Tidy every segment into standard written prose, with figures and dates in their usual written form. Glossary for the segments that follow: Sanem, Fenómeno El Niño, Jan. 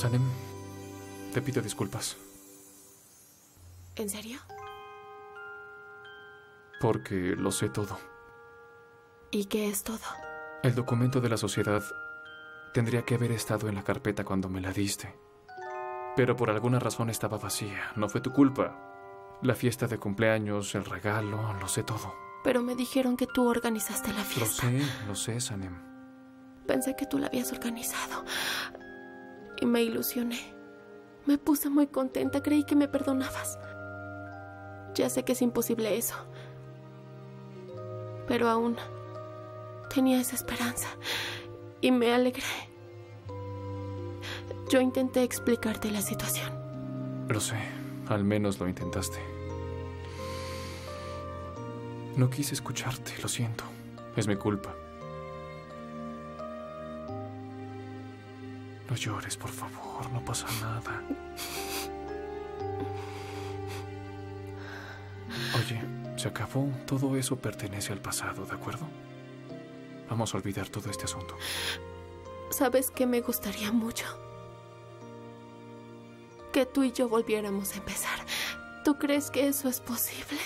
Sanem, te pido disculpas. ¿En serio? Porque lo sé todo. ¿Y qué es todo? El documento de la sociedad tendría que haber estado en la carpeta cuando me la diste. Pero por alguna razón estaba vacía. No fue tu culpa. La fiesta de cumpleaños, el regalo, lo sé todo. Pero me dijeron que tú organizaste la fiesta. Lo sé, Sanem. Pensé que tú la habías organizado. Y me ilusioné. Me puse muy contenta. Creí que me perdonabas. Ya sé que es imposible eso. Pero aún tenía esa esperanza. Y me alegré. Yo intenté explicarte la situación. Lo sé. Al menos lo intentaste. No quise escucharte. Lo siento. Es mi culpa. No llores, por favor. No pasa nada. Oye, se acabó. Todo eso pertenece al pasado, ¿de acuerdo? Vamos a olvidar todo este asunto. ¿Sabes qué me gustaría mucho? Que tú y yo volviéramos a empezar. ¿Tú crees que eso es posible?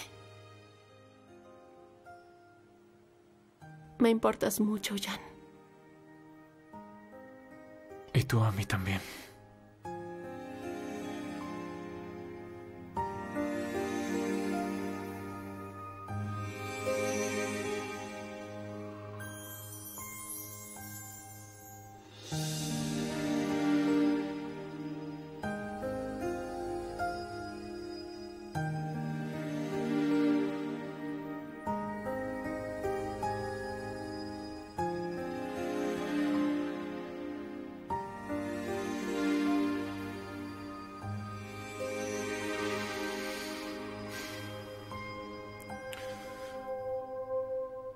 Me importas mucho, Jan. Y tú a mí también.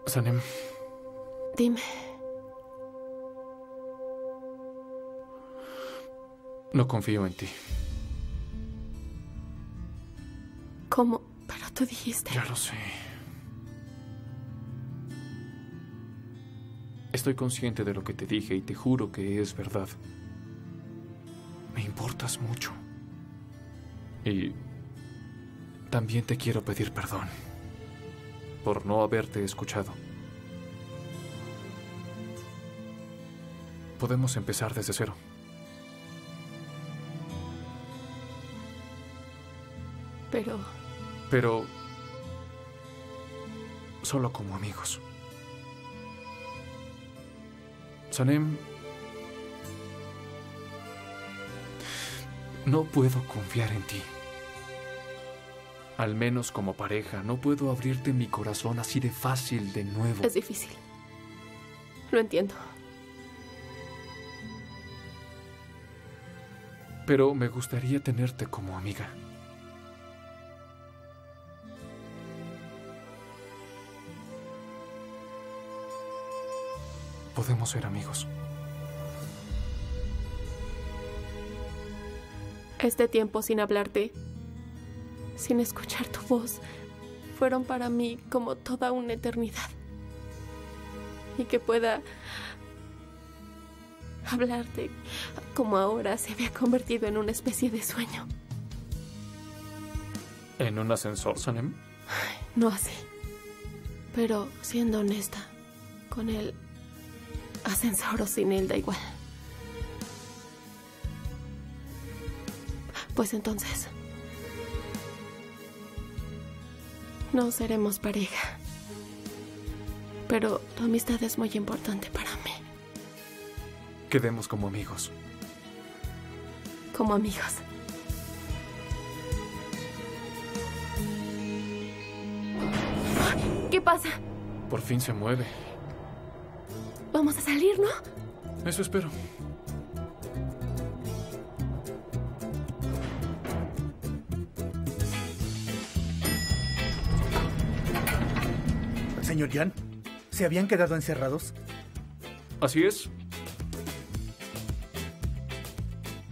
Sanem. Dime. No confío en ti. ¿Cómo? Pero tú dijiste... Ya lo sé. Estoy consciente de lo que te dije y te juro que es verdad. Me importas mucho. Y también te quiero pedir perdón por no haberte escuchado. Podemos empezar desde cero. Pero... solo como amigos. Sanem... no puedo confiar en ti. Al menos como pareja, no puedo abrirte mi corazón así de fácil de nuevo. Es difícil. Lo entiendo. Pero me gustaría tenerte como amiga. Podemos ser amigos. Este tiempo sin hablarte... sin escuchar tu voz, fueron para mí como toda una eternidad. Y que pueda hablarte como ahora se había convertido en una especie de sueño. ¿En un ascensor, Sanem? Ay, no así. Pero, siendo honesta, con el ascensor o sin él da igual. Pues entonces... no seremos pareja, pero tu amistad es muy importante para mí. Quedemos como amigos. Como amigos. ¿Qué pasa? Por fin se mueve. Vamos a salir, ¿no? Eso espero. Señor Jan, ¿se habían quedado encerrados? Así es.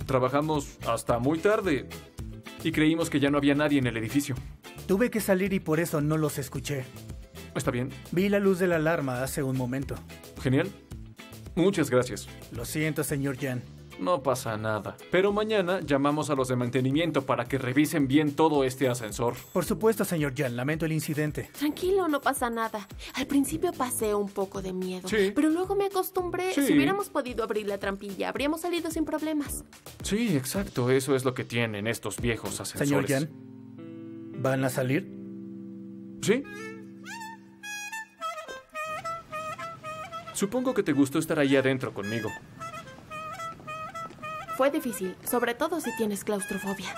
Trabajamos hasta muy tarde y creímos que ya no había nadie en el edificio. Tuve que salir y por eso no los escuché. Está bien. Vi la luz de la alarma hace un momento. Genial. Muchas gracias. Lo siento, señor Jan. No pasa nada. Pero mañana llamamos a los de mantenimiento para que revisen bien todo este ascensor. Por supuesto, señor Jan. Lamento el incidente. Tranquilo, no pasa nada. Al principio pasé un poco de miedo. Sí. Pero luego me acostumbré. Sí. Si hubiéramos podido abrir la trampilla, habríamos salido sin problemas. Sí, exacto. Eso es lo que tienen estos viejos ascensores. Señor Jan, ¿van a salir? Sí. Supongo que te gustó estar ahí adentro conmigo. Fue difícil, sobre todo si tienes claustrofobia.